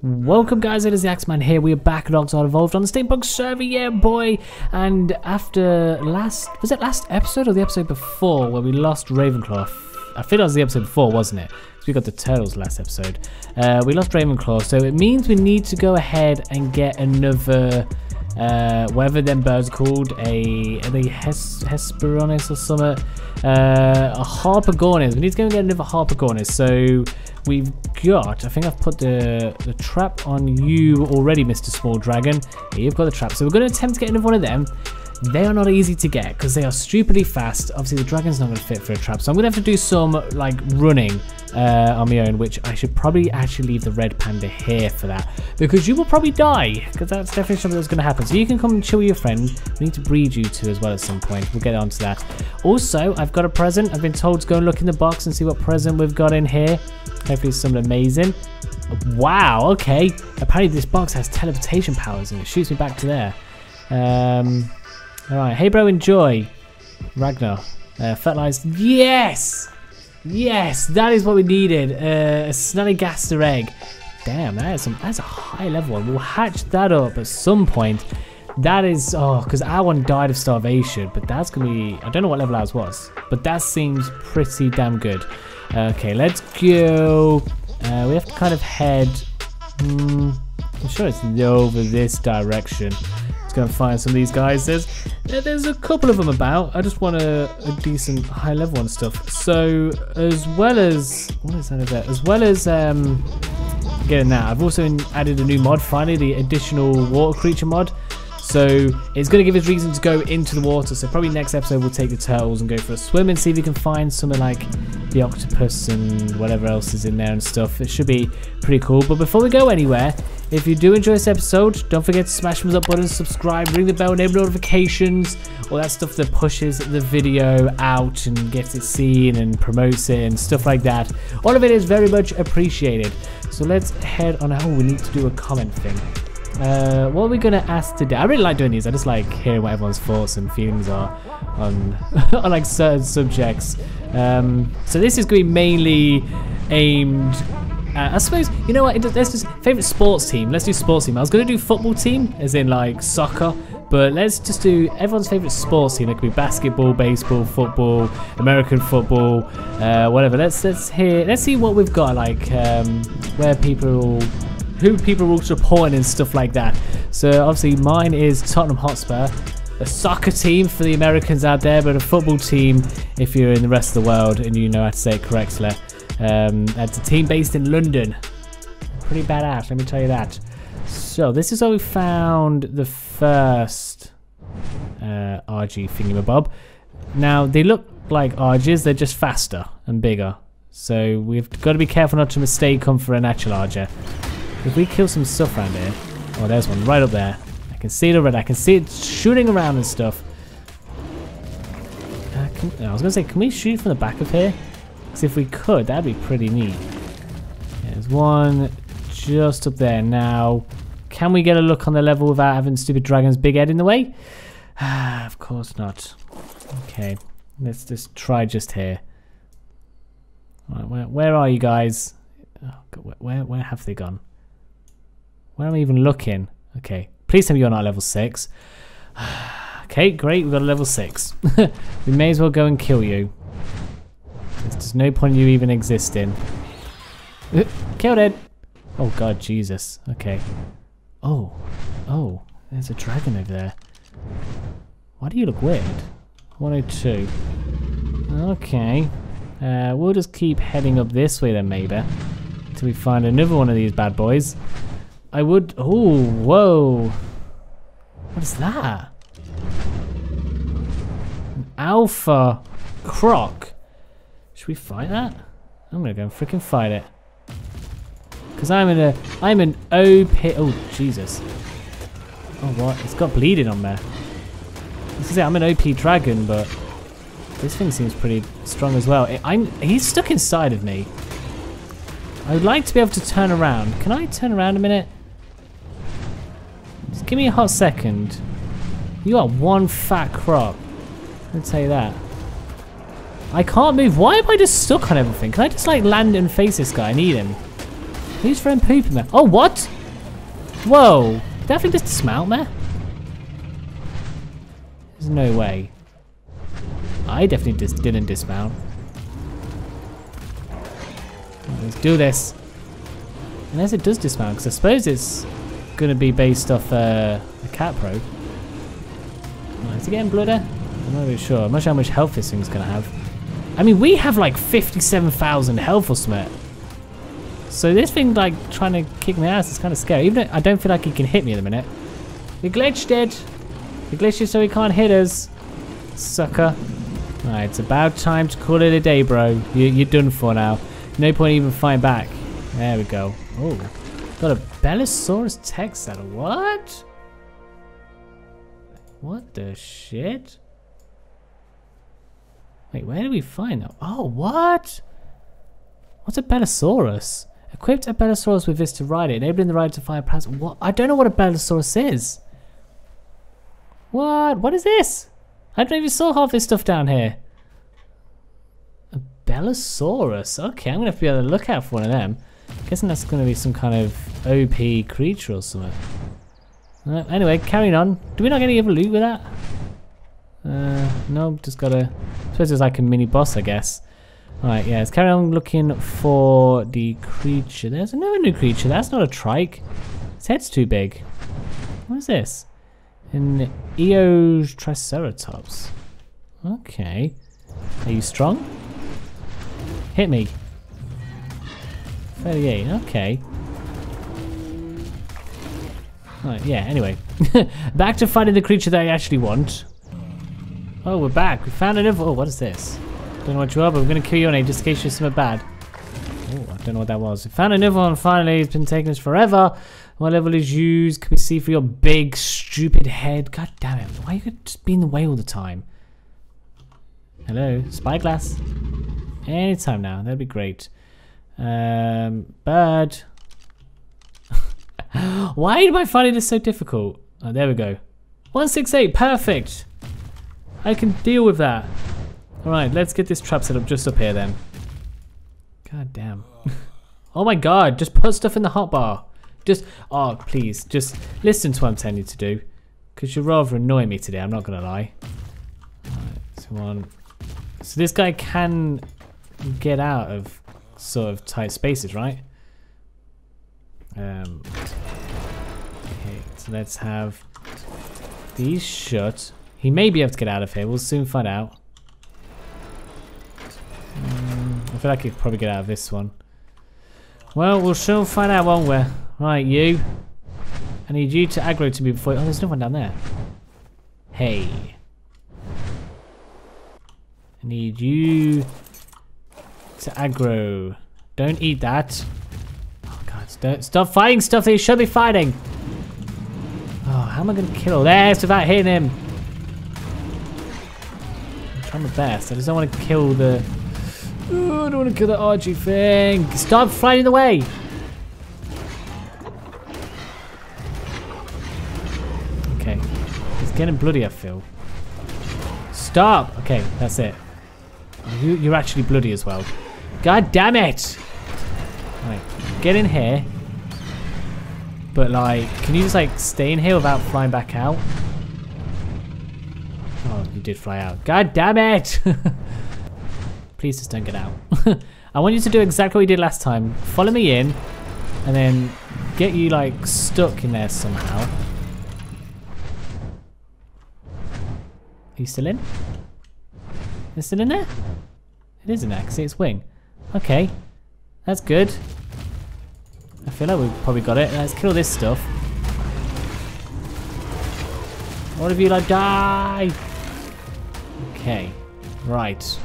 Welcome guys, it is the Axeman here. We are back at ARK Survival Evolved on the Steampunk server, yeah boy! And after was it last episode or the episode before where we lost Ravenclaw? I think that was the episode before, wasn't it? Because we got the turtles last episode. We lost Ravenclaw, so it means we need to go ahead and get another, whatever them birds are called, Hesperonis or something, a Harpagornis. We need to go and get another Harpagornis, so we've got, I think I've put the trap on you already, Mr. Small Dragon. Yeah, you've got the trap, so we're going to attempt to get another one of them. They are not easy to get because they are stupidly fast. Obviously the dragon's not going to fit for a trap, so I'm going to have to do some like running on my own, which I should probably actually leave the red panda here for that, because you will probably die, because that's definitely something that's going to happen. So you can come and chill with your friend. We need to breed you two as well at some point. We'll get onto that. Also, I've got a present. I've been told to go and look in the box and see what present we've got in here. Hopefully it's something amazing. Wow, okay. Apparently this box has teleportation powers and it shoots me back to there. Alright, hey bro, enjoy. Ragnar, fertilized. Yes! Yes, that is what we needed. A Snallygaster egg. Damn, that's a high level one. We'll hatch that up at some point. That is, oh, because our one died of starvation, but that's going to be, I don't know what level ours was, but that seems pretty damn good. Okay, let's go. We have to kind of head, I'm sure it's over this direction. Let's go and find some of these guys. There's a couple of them about. I just want a decent high level one stuff. So as well as, what is that about? As well as getting that, I've also added a new mod finally, the additional water creature mod. So it's going to give us reason to go into the water. So probably next episode we'll take the turtles and go for a swim and see if we can find some of like the octopus and whatever else is in there and stuff. It should be pretty cool. But before we go anywhere, if you do enjoy this episode, don't forget to smash the thumbs up button, subscribe, ring the bell, enable notifications, all that stuff that pushes the video out and gets it seen and promotes it and stuff like that. All of it is very much appreciated. So let's head on. Oh, we need to do a comment thing. What are we going to ask today? I really like doing these. I just like hearing what everyone's thoughts and feelings are on, on like certain subjects. So this is going to be mainly aimed... I suppose, you know what, let's just, favourite sports team, let's do sports team. I was going to do football team, as in like soccer, but let's just do everyone's favourite sports team. It could be basketball, baseball, football, American football, whatever. Let's see what we've got, like who people are all supporting and stuff like that. So obviously mine is Tottenham Hotspur, a soccer team for the Americans out there, but a football team if you're in the rest of the world and you know how to say it correctly. That's a team based in London. Pretty badass, let me tell you that. So this is how we found the first RG thingamabob. Now they look like RGs, they're just faster and bigger. So we've got to be careful not to mistake them for an actual RG. If we kill some stuff around here, oh there's one right up there. I can see it already, I can see it shooting around and stuff. I was going to say, can we shoot from the back of here? If we could, that'd be pretty neat. There's one just up there. Now, can we get a look on the level without having stupid dragon's big head in the way? Of course not. Okay, let's just try just here. All right, where are you guys? Oh, God, where have they gone? Where am I even looking? Okay, please tell me you're not level 6. Okay, great, we've got a level 6. We may as well go and kill you. There's no point in you even existing. Killed it! Oh god, Jesus. Okay. Oh. Oh. There's a dragon over there. Why do you look weird? 102. Okay. We'll just keep heading up this way then, maybe. Until we find another one of these bad boys. I would... Oh, whoa. What is that? An alpha croc. Should we fight that? I'm gonna go and freaking fight it. Cause I'm an OP. Oh Jesus! Oh what? It's got bleeding on there. This is it. I'm an OP dragon, but this thing seems pretty strong as well. He's stuck inside of me. I would like to be able to turn around. Can I turn around a minute? Just give me a hot second. You are one fat crop. I'll tell you that. I can't move. Why am I just stuck on everything? Can I just like land and face this guy? I need him. Who's throwing poop in there? Oh, what? Whoa. Did that thing just smelt there? There's no way. I definitely didn't dismount. Let's do this. Unless it does dismount, because I suppose it's going to be based off a cat probe. Is it getting blooded? I'm not really sure. I'm not sure how much health this thing's going to have. I mean, we have like 57,000 health or something. So this thing like trying to kick my ass is kind of scary. Even though I don't feel like he can hit me at the minute. He glitched it. He glitched it so he can't hit us. Sucker. Alright, it's about time to call it a day, bro. You're done for now. No point even fighting back. There we go. Oh, got a Bellasaurus tech saddle. What? What the shit? Wait, where do we find that? Oh, what? What's a Bellasaurus? Equipped a Bellasaurus with this to ride it, enabling the rider to fire past. What? I don't know what a Bellasaurus is. What? What is this? I don't even saw half this stuff down here. A Bellasaurus. Okay, I'm gonna have to be on the lookout for one of them. I'm guessing that's gonna be some kind of OP creature or something. Anyway, carrying on. Do we not get any other loot with that? No, just gotta. I suppose it's like a mini boss, I guess. Alright, yeah, let's carry on looking for the creature. There's another new creature. That's not a trike. Its head's too big. What is this? An Eotriceratops. Okay. Are you strong? Hit me. 38, okay. Alright, yeah, anyway. Back to finding the creature that I actually want. Oh, we're back. We found another. Oh, what is this? Don't know what you are, but we're going to kill you anyway, just in case you're something bad. Oh, I don't know what that was. We found another one finally. It's been taking us forever. What level is used? Can we see for your big, stupid head? God damn it. Why are you just being in the way all the time? Hello? Spyglass? Anytime now. That'd be great. Bird. Why am I finding this so difficult? Oh, there we go. 168, perfect. I can deal with that. Alright, let's get this trap set up just up here then. God damn. Oh my god, just put stuff in the hotbar. Just, oh please, just listen to what I'm telling you to do. Because you're rather annoying me today, I'm not going to lie. Alright, so on. So this guy can get out of sort of tight spaces, right? Okay, so let's have these shut. He may be able to get out of here. We'll soon find out. I feel like he'd probably get out of this one. Well, we'll soon find out, won't we? Right, you. I need you to aggro to me before. Oh, there's no one down there. Hey. I need you to aggro. Don't eat that. Oh, God. Stop fighting stuff that you should be fighting. Oh, how am I going to kill this without hitting him? I'm the best. I just don't want to kill the. Ooh, I don't want to kill the RG thing. Stop flying away. Okay, it's getting bloody. I feel. Stop. Okay, that's it. Oh, you're actually bloody as well. God damn it! All right, get in here. But like, can you just like stay in here without flying back out? Oh, you did fly out. God damn it! Please just don't get out. I want you to do exactly what you did last time. Follow me in, and then get you like stuck in there somehow. Are you still in? Is it still in there? It is in there. I can see its wing. Okay, that's good. I feel like we've probably got it. Let's kill this stuff. All of you like die. Okay, right.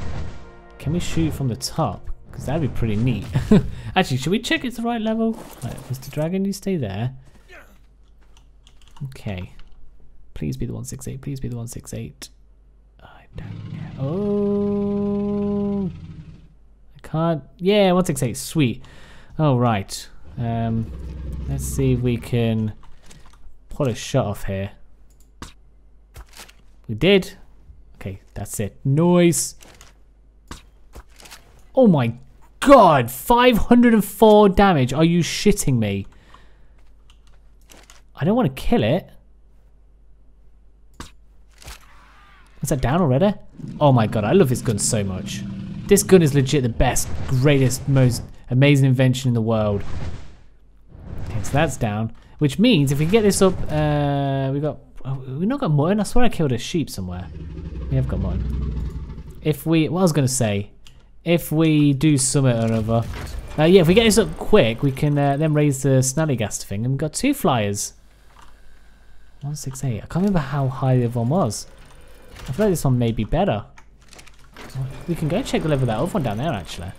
Can we shoot from the top? Because that'd be pretty neat. Actually, should we check it's the right level? Right, Mr. Dragon, you stay there. Okay. Please be the 168. Please be the 168. I don't know. Oh. I can't. Yeah, 168. Sweet. Oh, right. Let's see if we can pull a shot off here. We did. Okay, that's it. Noise. Oh my god, 504 damage. Are you shitting me? I don't want to kill it. Is that down already? Oh my god, I love this gun so much. This gun is legit the best, greatest, most amazing invention in the world. Okay, so that's down. Which means if we can get this up, we've not got mutton. I swear I killed a sheep somewhere. We have got mutton. If we, what I was going to say, if we do something or other, yeah, if we get this up quick, we can then raise the Snallygaster thing, and we've got 2 flyers. 168. I can't remember how high the other one was. I feel like this one may be better. We can go check the level of that other one down there, actually.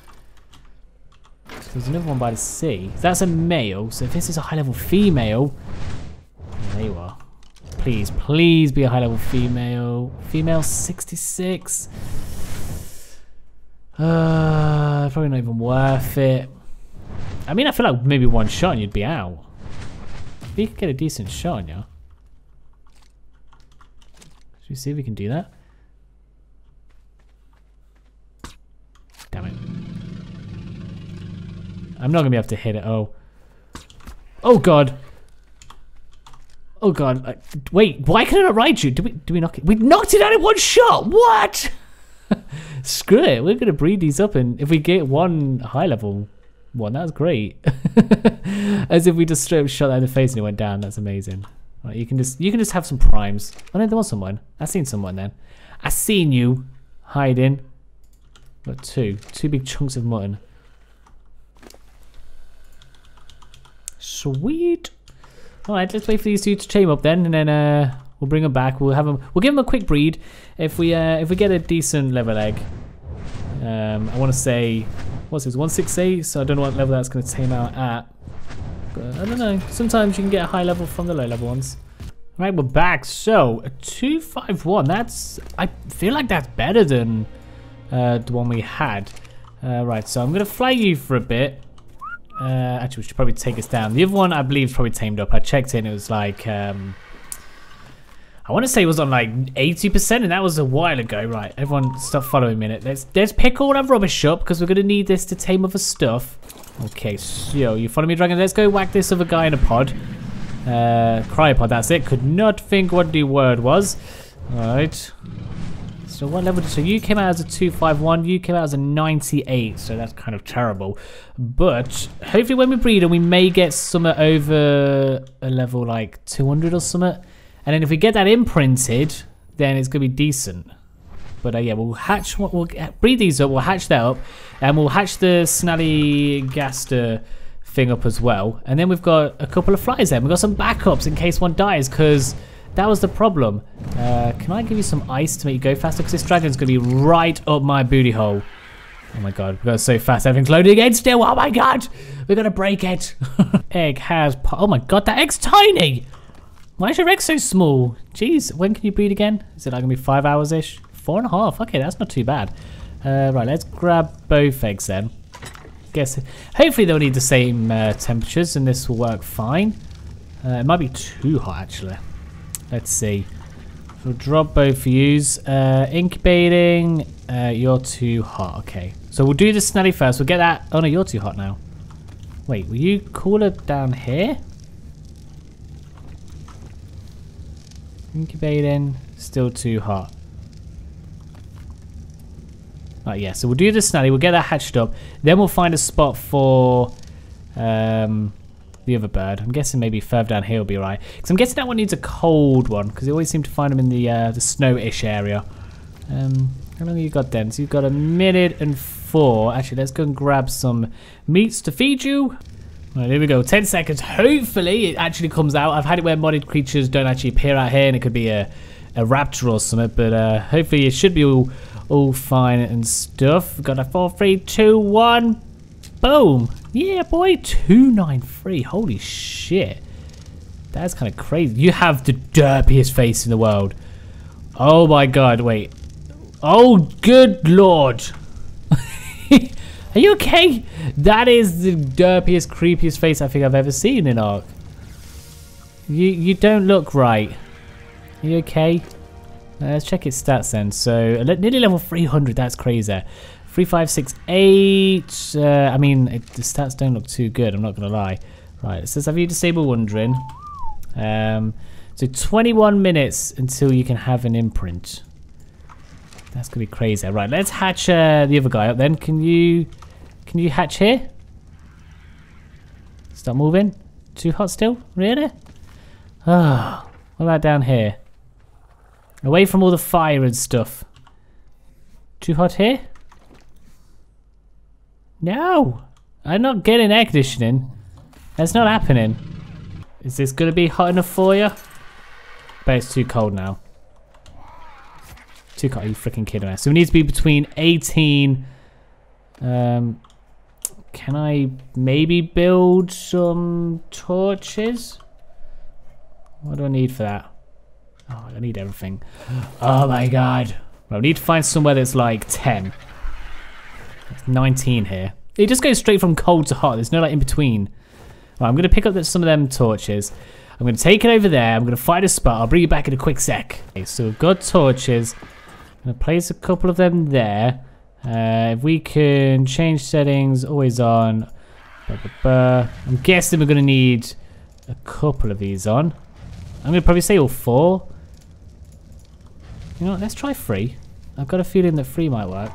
So there's another one by the sea. So that's a male. So if this is a high-level female... There you are. Please, please be a high-level female. Female 66. Probably not even worth it. I mean, I feel like maybe one shot and you'd be out. If you could get a decent shot on you. Should we see if we can do that? Damn it. I'm not going to be able to hit it. Oh. Oh, God. Oh, God. Wait, why can I not ride you? Do we knock it? We knocked it out in one shot. What? Screw it. We're going to breed these up. And if we get one high level one, that's great. As if we just straight up shot that in the face and it went down. That's amazing. Right, you can just have some primes. Oh no, there was someone. I seen someone then. I seen you hiding. Got two big chunks of mutton. Sweet. All right, let's wait for these two to chain up then, and then we'll bring them back. We'll have them. We'll give them a quick breed. If we get a decent level egg, I want to say what's this 168. So I don't know what level that's going to tame out at. I don't know, sometimes you can get a high level from the low level ones. All right, we're back. So 251, that's, I feel like that's better than the one we had. Right, so I'm gonna fly you for a bit. Actually, we should probably take us down. The other one I believe is probably tamed up. I checked in, it was like I want to say it was on like 80%, and that was a while ago. Right, everyone stop following me. Let's pick all that rubbish up because we're gonna need this to tame other stuff. Okay, so you follow me, dragon. Let's go whack this other guy in a pod. Cryopod, that's it. Could not think what the word was. Alright. So what level? So you came out as a 251. You came out as a 98. So that's kind of terrible. But hopefully when we breed them, we may get some over a level like 200 or something. And then if we get that imprinted, then it's going to be decent. But yeah, we'll breed these up, we'll hatch that up, and we'll hatch the Snallygaster thing up as well. And then we've got a couple of flies there. We've got some backups in case one dies, because that was the problem. Can I give you some ice to make you go faster? Because this dragon's going to be right up my booty hole. Oh my god, we've got so fast. Everything's loaded again still. Oh my god, we're going to break it. Egg has... Oh my god, that egg's tiny. Why is your egg so small? Jeez, when can you breed again? Is it like going to be 5 hours-ish? 4.5. Okay, that's not too bad. Right, let's grab both eggs then. Guess hopefully they'll need the same temperatures, and this will work fine. It might be too hot actually. Let's see. We'll drop both of yous. Incubating. You're too hot. Okay, so we'll do the Snally first. We'll get that. Oh no, you're too hot now. Wait, will you cooler down here? Incubating. Still too hot. Right, yeah, so we'll do the Snally, we'll get that hatched up, then we'll find a spot for the other bird. I'm guessing maybe further down here will be right, because I'm guessing that one needs a cold one, because they always seem to find them in the snow-ish area. How long have you got then? So you've got 1 minute and 4. Actually, let's go and grab some meats to feed you. Right, here we go, 10 seconds. Hopefully it actually comes out. I've had it where modded creatures don't actually appear out here, and it could be a raptor or something, but hopefully it should be all fine and stuff. We've got a 4, 3, 2, 1, boom. Yeah boy, 293. Holy shit, that's kind of crazy. You have the derpiest face in the world. Oh my god, wait. Oh good lord. Are you okay? That is the derpiest, creepiest face I think I've ever seen in ARK. You don't look right. Are you okay? Let's check its stats then. So nearly level 300, that's crazy. 3568. I mean, the stats don't look too good, I'm not going to lie. Right, it says, have you disabled wandering? So 21 minutes until you can have an imprint. That's going to be crazy. Right, let's hatch the other guy up then. Can you hatch here? Stop moving. Too hot still? Really? Ah, oh, what about down here? Away from all the fire and stuff. Too hot here? No! I'm not getting air conditioning. That's not happening. Is this going to be hot enough for you? But it's too cold now. Too cold. Are you freaking kidding me? So we need to be between 18... can I maybe build some torches? What do I need for that? Oh, I need everything. Oh my god. Well, we need to find somewhere that's like 10. It's 19 here. It just goes straight from cold to hot. There's no like in between. Right, I'm going to pick up some of them torches. I'm going to take it over there. I'm going to find a spot. I'll bring you back in a quick sec. Okay, so we've got torches. I'm going to place a couple of them there. If we can change settings, always on. Bah, bah, bah. I'm guessing we're going to need a couple of these on. I'm going to probably say all four. You know what, let's try three. I've got a feeling that three might work.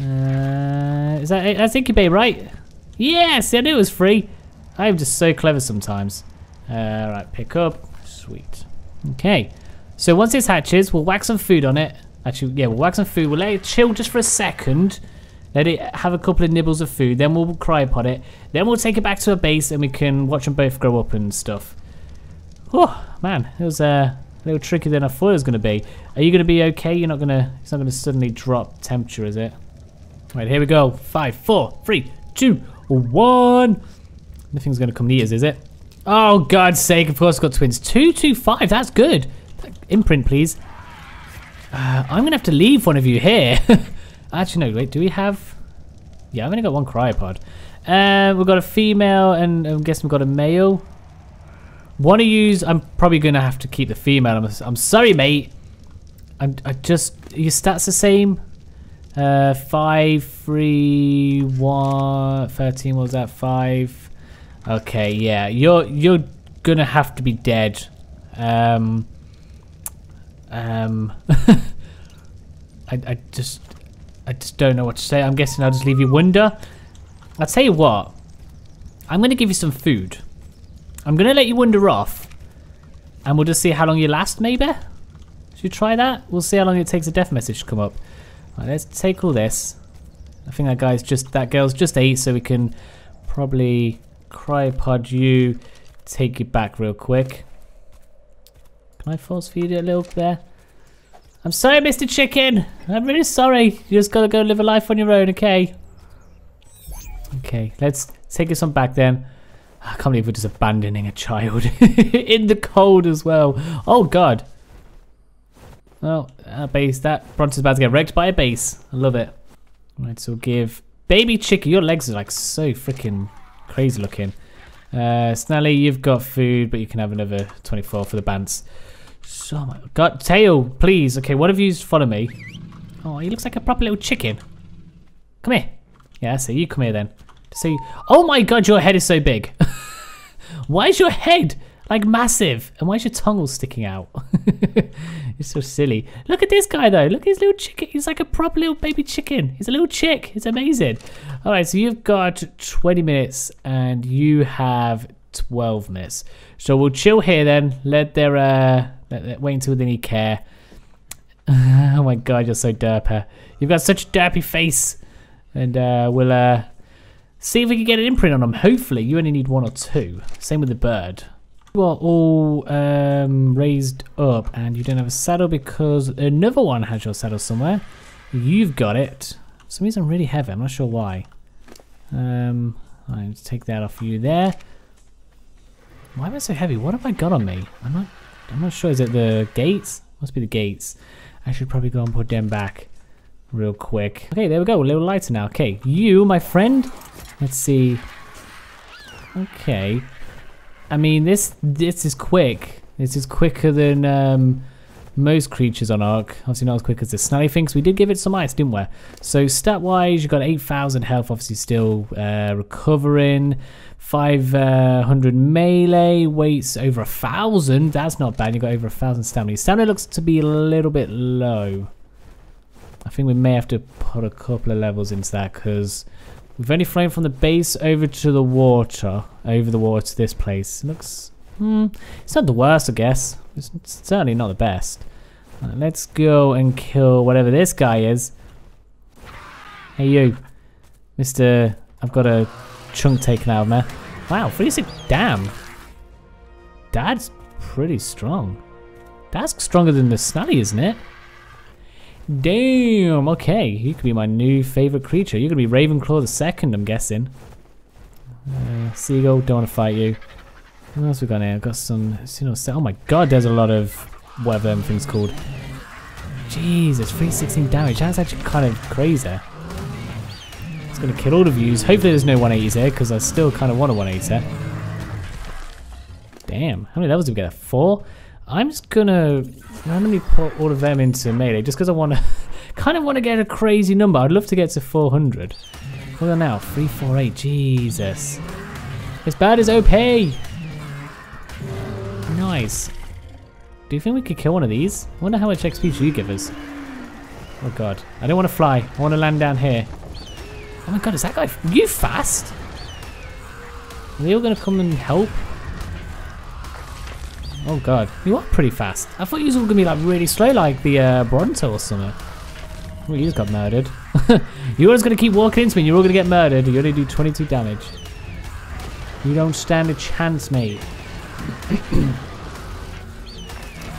Is that it? That's incubate, right? Yes, I knew it was three. I'm just so clever sometimes. Right, pick up. Sweet. Okay. So once this hatches, we'll whack some food on it. Actually, yeah, we'll whack some food. We'll let it chill just for a second. Let it have a couple of nibbles of food. Then we'll cryopod it. Then we'll take it back to our base and we can watch them both grow up and stuff. Oh, man. It was a little trickier than I thought it was going to be. Are you going to be okay? You're not going to... It's not going to suddenly drop temperature, is it? Right, here we go. 5, 4, 3, 2, 1. Nothing's going to come near us, is it? Oh, God's sake. Of course, I've got twins. 2, 2, 5. That's good. Imprint, please. I'm going to have to leave one of you here. Actually, no, wait, do we have... Yeah, I've only got one cryopod. We've got a female and I'm guessing we've got a male. One of yous, I'm probably going to have to keep the female. I'm sorry, mate. I just... Your stats the same? 5, 3, 1... 13, what was that? 5. Okay, yeah. You're going to have to be dead. I just don't know what to say. I'm guessing I'll just leave you wonder. I'll tell you what. I'm going to give you some food. I'm going to let you wander off. And we'll just see how long you last, maybe? Should we try that? We'll see how long it takes a death message to come up. Right, let's take all this. I think that guy's just... That girl's just 8, so we can probably cryopod you. Take you back real quick. Can I force feed it a little there? I'm sorry, Mr. Chicken. I'm really sorry. You just gotta go live a life on your own, okay? Okay, let's take this one back then. I can't believe we're just abandoning a child in the cold as well. Oh, God. Well, our base, that Bronte's about to get wrecked by a base. I love it. All right, so we'll give baby Chicken. Your legs are like so freaking crazy looking. Snally, you've got food, but you can have another 24 for the bants. So, oh my god, tail, please. Okay, one of you follow me. Oh, he looks like a proper little chicken. Come here. Yeah, so you come here then. See, oh my god, your head is so big. Why is your head like massive? And why is your tongue all sticking out? It's so silly. Look at this guy though. Look at his little chicken. He's like a proper little baby chicken. He's a little chick. It's amazing. All right, so you've got 20 minutes and you have 12 minutes. So we'll chill here then. Wait until they need care. Oh my god, you're so derpy. You've got such a derpy face. And we'll see if we can get an imprint on them. Hopefully, you only need one or two. Same with the bird. You are all raised up and you don't have a saddle because another one has your saddle somewhere. You've got it. For some reason I'm really heavy. I'm not sure why. I'll take that off you there. Why am I so heavy? What have I got on me? I'm not sure. Is it the gates? Must be the gates. I should probably go and put them back real quick. Okay, there we go. A little lighter now. Okay, you, my friend. Let's see. Okay. I mean, this is quick. This is quicker than most creatures on ARK. Obviously not as quick as the Snallyfinks. We did give it some ice, didn't we? So stat-wise, you've got 8,000 health, obviously still recovering. 500 melee, weights over 1,000. That's not bad. You've got over 1,000 stamina. Stamina looks to be a little bit low. I think we may have to put a couple of levels into that because we've only flown from the base over to the water, to this place. It looks, it's not the worst, I guess. It's certainly not the best. Right, let's go and kill whatever this guy is. Hey, you. Mister, I've got a chunk taken out of me. Wow, 36, damn. That's pretty strong. That's stronger than the Snally, isn't it? Damn, okay. You could be my new favorite creature. You're gonna be Ravenclaw the second, I'm guessing. Seagull, don't want to fight you. What else we got here? I've got some, oh my god, there's a lot of whatever everything's called. Jesus, 316 damage. That's actually kind of crazy. It's gonna kill all the views. Hopefully there's no 180s here, because I still kind of want a 180 here. Damn, how many levels did we get? 4? I'm just gonna randomly put all of them into melee just because I want to kind of want to get a crazy number. I'd love to get to 400. Hold on now, 348. Jesus, it's bad as OP. Nice. Do you think we could kill one of these? I wonder how much XP you give us. Oh god, I don't want to fly. I want to land down here. Oh my god, is that guy you fast? Are they all gonna come and help? Oh god, you are pretty fast. I thought you were gonna be like really slow, like the Bronto or something. Well, you just got murdered. You're always gonna keep walking into me and you're all gonna get murdered. You only do 22 damage. You don't stand a chance, mate.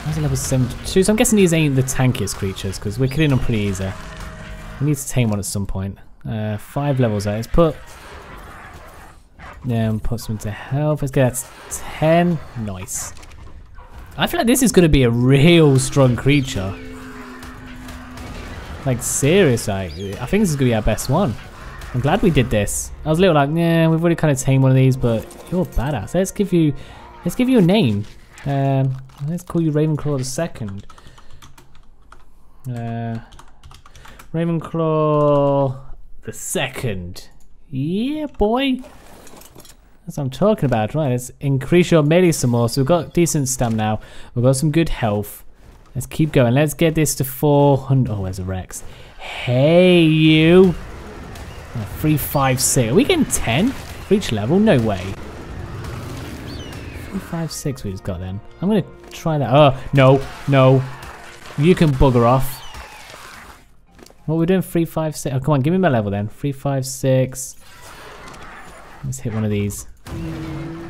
That's a level 72, so I'm guessing these ain't the tankiest creatures because we're killing them pretty easy. We need to tame one at some point. 5 levels there. Let's put put some into health. Let's get that to 10. Nice. I feel like this is going to be a real strong creature. Like, seriously, I think this is going to be our best one. I'm glad we did this. I was a little like, yeah, we've already kind of tamed one of these, but you're badass. Let's give you a name. Let's call you Ravenclaw the second. Ravenclaw the second. Yeah, boy. That's what I'm talking about, right? Let's increase your melee some more. So we've got decent stamina now. We've got some good health. Let's keep going. Let's get this to 400. Oh, there's a Rex. Hey, you. 356. Are we getting 10 for each level? No way. 356 we just got then. I'm going to try that. Oh, no, no. You can bugger off. What are we doing? 356. Oh, come on. Give me my level then. 356. Let's hit one of these.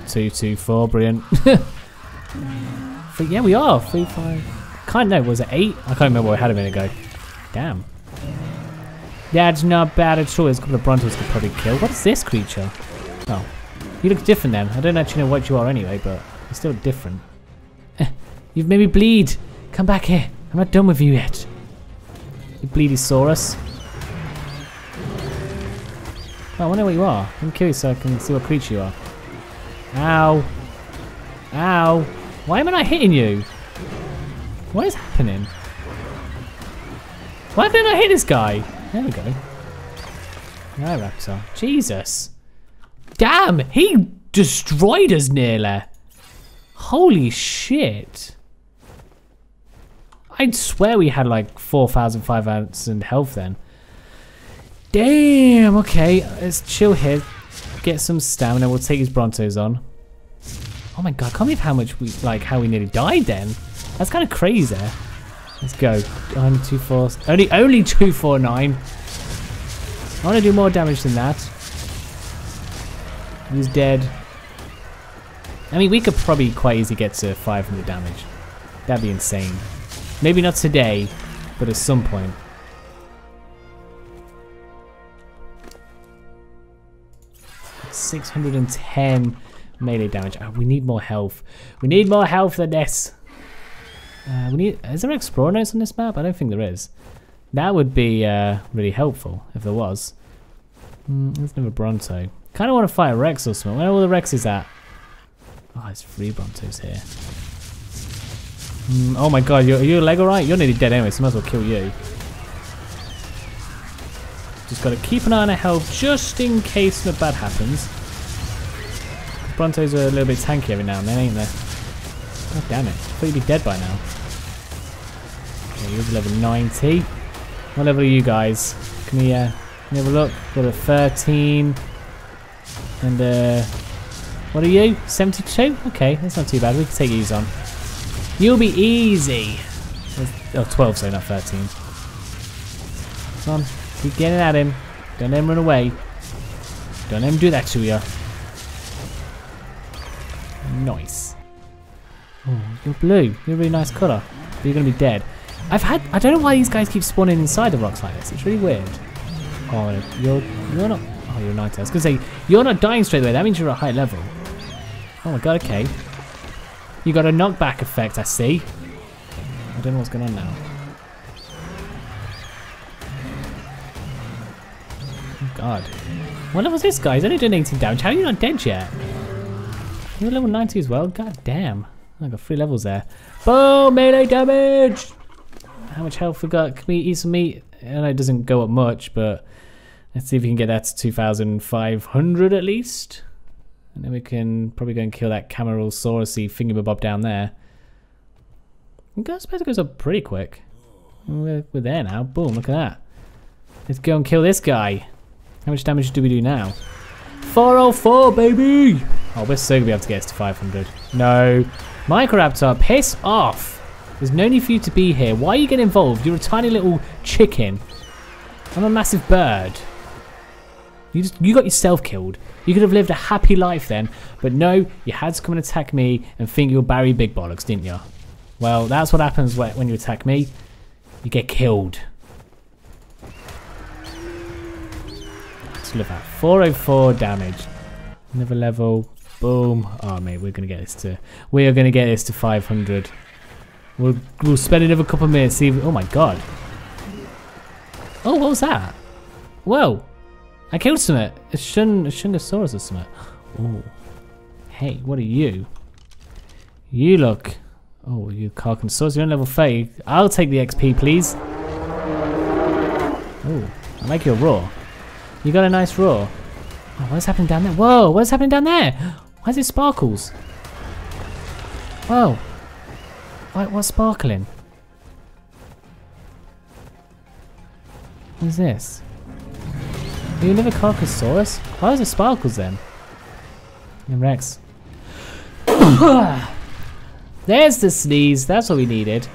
2, 2, 4, brilliant. Yeah, we are 3, 5. Can't know. Was it 8? I can't remember what we had a minute ago. Damn. That's not bad at all. There's a couple of Brontos could probably kill. What is this creature? Oh, you look different then. I don't actually know what you are anyway, but you're still different. You've made me bleed. Come back here. I'm not done with you yet. You Bleedosaurus. Oh, I wonder what you are. I'm curious so I can see what creature you are. Ow. Ow. Why am I not hitting you? What is happening? Why did I hit this guy? There we go. No, Raptor. Jesus. Damn, he destroyed us nearly. Holy shit. I'd swear we had like 4,500 health then. Damn, okay, let's chill here, get some stamina, we'll take these Brontos on. Oh my god, I can't believe how much we, like, how we nearly died then. That's kind of crazy. Let's go. Only 249. I want to do more damage than that. He's dead. I mean, we could probably quite easily get to 500 damage. That'd be insane. Maybe not today, but at some point. That's 610 melee damage. Oh, we need more health. We need more health than this. We need. Is there Hesperonis on this map? I don't think there is. That would be really helpful if there was. There's another Bronto. Kind of want to fight a Rex or something. Where are all the Rexes at? Oh, there's 3 Brontos here. Oh my god, you leg alright? You're nearly dead anyway, so might as well kill you. Just gotta keep an eye on the health just in case nothing bad happens. Brontos are a little bit tanky every now and then, ain't they? God damn it, I thought you'd be dead by now. Okay, you're level 90. What level are you guys? Can we have a look? Level 13. And what are you? 72? Okay, that's not too bad. We can take these on. You'll be easy. Oh, 12, so not 13. Come on, keep getting at him. Don't let him run away. Don't let him do that to you. Nice. Oh, you're blue. You're a really nice colour. But you're gonna be dead. I don't know why these guys keep spawning inside the rocks like this. It's really weird. Oh, you're not. Oh, you're 90. I was gonna say you're not dying straight away. That means you're at a high level. Oh my god. Okay. You got a knockback effect. I see. I don't know what's going on now. Oh god. What level is this guy? He's only doing 18 damage. How are you not dead yet? You're level 90 as well. God damn. I got 3 levels there. Boom! Melee damage. How much health we got? Can we eat some meat? I know it doesn't go up much, but let's see if we can get that to 2,500 at least. And then we can probably go and kill that Camarosaurus-y thingamabob down there. I suppose it goes up pretty quick. We're there now. Boom, look at that. Let's go and kill this guy. How much damage do we do now? 404, baby! Oh, we're so going to be able to get us to 500. No. Microraptor, piss off! There's no need for you to be here. Why are you getting involved? You're a tiny little chicken. I'm a massive bird. You got yourself killed. You could have lived a happy life then, but no, you had to come and attack me and think you were Barry Big Bollocks, didn't you? Well, that's what happens when you attack me. You get killed. Let's look at 404 damage. Another level. Boom. Oh mate, we're gonna get this to. We are gonna get this to 500. We'll spend another couple of minutes. See. If, oh my god. Oh, what was that? Whoa. I killed something. It's Shunosaurus or something. Oh. Hey, what are you? You look. Oh, you Carcanosaurus. You're on level 30. I'll take the XP, please. Oh, I like your roar. You got a nice roar. Oh, what's happening down there? Whoa, what's happening down there? Why is it sparkles? Whoa. What's sparkling? What is this? Are you another Carcanosaurus? Why is it sparkles then? And Rex. There's the sneeze. That's what we needed.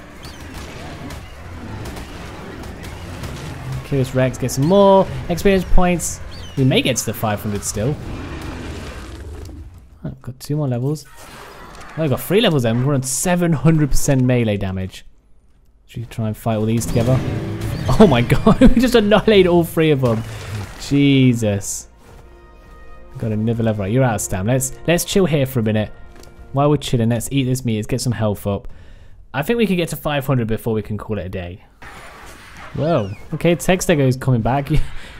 Curious Rex gets some more experience points. We may get to the 500 still. Oh, I've got 2 more levels. Oh, I've got 3 levels then. We're on 700% melee damage. Should we try and fight all these together? Oh my god, we just annihilated all 3 of them. Jesus. Got another level. Right, you're out of stamina. Let's chill here for a minute. While we're chilling, let's eat this meat. Let's get some health up. I think we can get to 500 before we can call it a day. Whoa. Okay, Textego is coming back.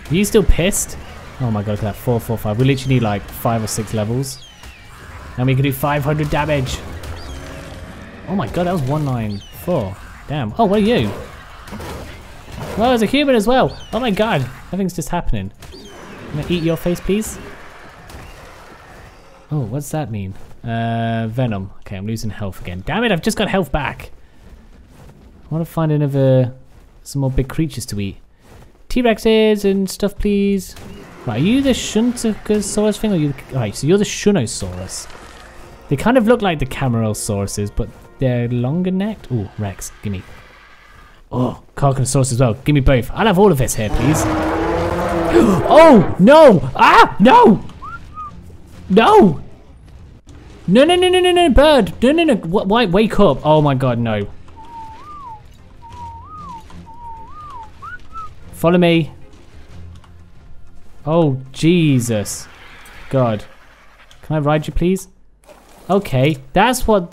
You still pissed? Oh my god, look at that. 445. We literally need like 5 or 6 levels. And we can do 500 damage. Oh my god, that was 194. Damn. Oh, what are you? Well, there's a human as well. Oh my god. Nothing's just happening. Can I eat your face, please? Oh, what's that mean? Venom. Okay, I'm losing health again. Damn it, I've just got health back. I want to find another... some more big creatures to eat. T-Rexes and stuff, please. Right, are you the Shuntosaurus thing? Or are you the... Alright, so you're the Shunosaurus. They kind of look like the Camerosauruses, but they're longer-necked. Ooh, Rex, gimme. Oh, Carcanosaurus as well. Give me both. I'll have all of this here, please. Oh, no! Ah, no! No! No, no, no, no, no, no, bird! No, no, no, why? Wake up! Oh my god, no. Follow me. Oh, Jesus. God. Can I ride you, please? Okay, that's what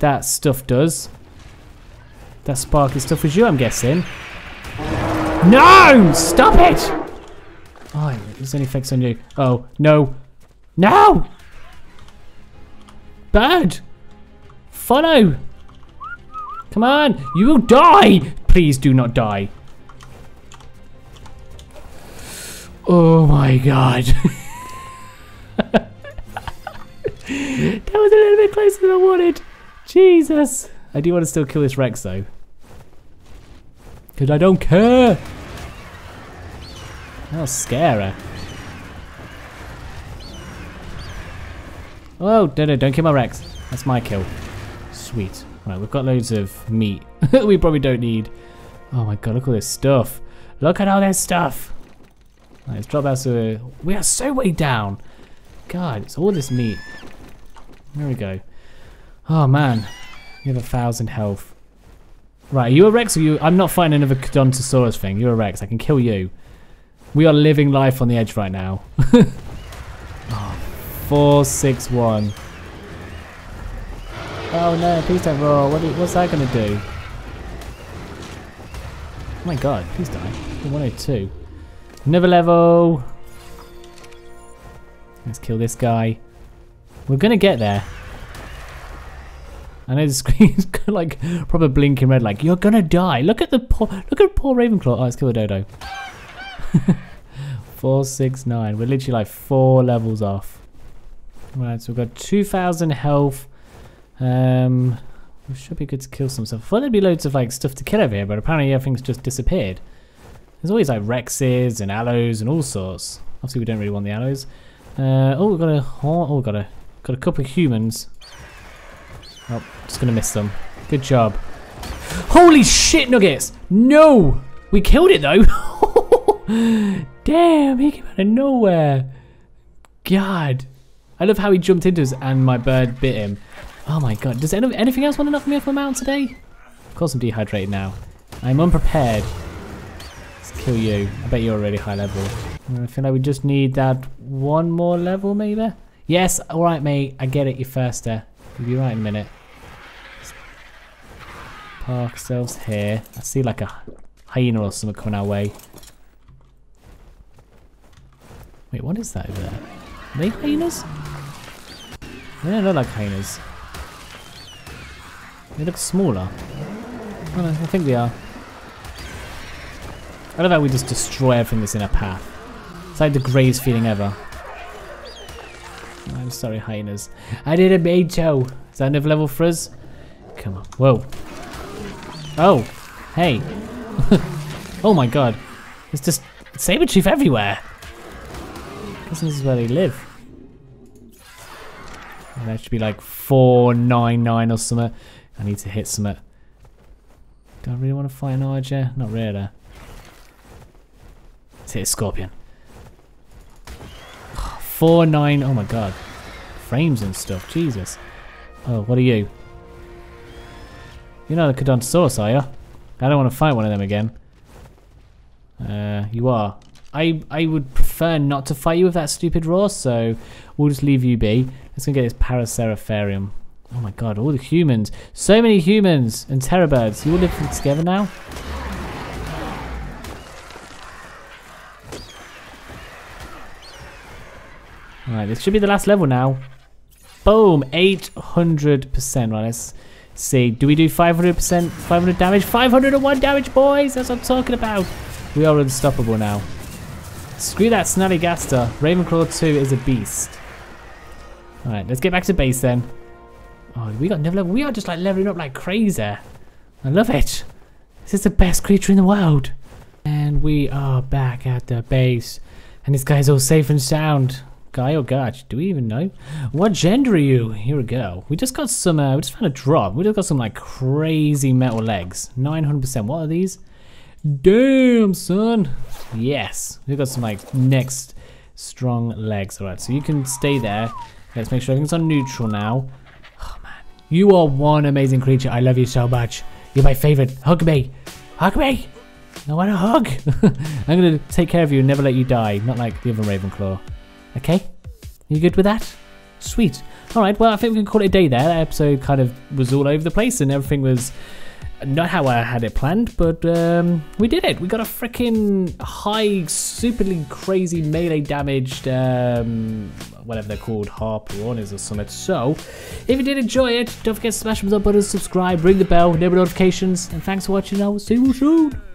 that stuff does. That sparkly stuff was you, I'm guessing. No! Stop it! Oh, there's any effects on you. Oh, no. No! Bird! Follow! Come on, you will die! Please do not die. Oh my god. That was a little bit closer than I wanted. Jesus. I do want to still kill this Rex though. Because I don't care. That'll scare her. Oh, no, don't kill my Rex. That's my kill. Sweet. Right, we've got loads of meat that we probably don't need. Oh my god, look at all this stuff. Look at all this stuff. Right, let's drop out to... We are so way down. God, it's all this meat. There we go. Oh man, you have 1,000 health. Right, are you a Rex or you... I'm not fighting another Cadontosaurus thing. You're a Rex, I can kill you. We are living life on the edge right now. Oh, 4, 6, 1. Oh no, please don't roar. What's that gonna do? Oh my god, please die. 102. Another level. Let's kill this guy. We're gonna get there. I know the screen's like probably blinking red, like you're gonna die. Look at the poor, Ravenclaw. Oh, let's kill the dodo. 4, 6, 9. We're literally like 4 levels off. Right, so we've got 2,000 health. We should be good to kill some stuff. I thought there'd be loads of like stuff to kill over here, but apparently everything's just disappeared. There's always like rexes and aloes and all sorts. Obviously, we don't really want the aloes. Oh, we've got a got a couple of humans. Oh, just gonna miss them. Good job. Holy shit, nuggets! No, we killed it though. Damn, he came out of nowhere. God, I love how he jumped into us and my bird bit him. Oh my god, does anything else want to knock me off my mountain today? Of course I'm dehydrated now. I'm unprepared. Let's kill you. I bet you're already high level. I feel like we just need that one more level maybe? Yes, alright mate, I get it, you're faster. You'll be right in a minute. Let's park ourselves here. I see like a hyena or something coming our way. Wait, what is that over there? Are they hyenas? They don't look like hyenas. They look smaller. Oh, no, I think they are. I love how we just destroy everything that's in our path. It's like the greatest feeling ever. I'm sorry, hyenas. I did a Beto. Is that another level for us? Come on. Whoa. Oh. Hey. Oh my god. It's just saber-tooth everywhere. I guess this is where they live. And that should be like 499 or something. I need to hit something. Do I really want to fight an archer? Not really. Let's hit a scorpion. 4, 9, oh my god. Frames and stuff, Jesus. Oh, what are you? You're not a Cadontosaurus, are you? I don't want to fight one of them again. You are. I would prefer not to fight you with that stupid roar, so we'll just leave you be. Let's go get this Paraceratherium. Oh my god, all the humans. So many humans and terrabirds. You all live together now? Alright, this should be the last level now. Boom! 800%. Right, let's see. Do we do 500%? 500 damage? 501 damage, boys! That's what I'm talking about. We are unstoppable now. Screw that Snallygaster. Ravenclaw 2 is a beast. Alright, let's get back to base then. Oh, we got another level. We are just like leveling up like crazy. I love it. This is the best creature in the world. And we are back at the base. And this guy's all safe and sound. Guy or gosh, do we even know? What gender are you? You're a girl. We just got some, we just found a drop. We just got some like crazy metal legs. 900%. What are these? Damn, son. Yes. We've got some like next strong legs. Alright, so you can stay there. Let's make sure everything's on neutral now. You are one amazing creature. I love you so much. You're my favorite. Hug me. Hug me. I want a hug. I'm going to take care of you and never let you die. Not like the other Ravenclaw. Okay? You good with that? Sweet. All right. Well, I think we can call it a day there. That episode kind of was all over the place and everything was not how I had it planned, but we did it. We got a freaking high, superly crazy melee damaged whatever they're called, Harpagornis or something. So, if you did enjoy it, don't forget to smash the thumbs up button, subscribe, ring the bell, enable notifications, and thanks for watching. I'll see you soon.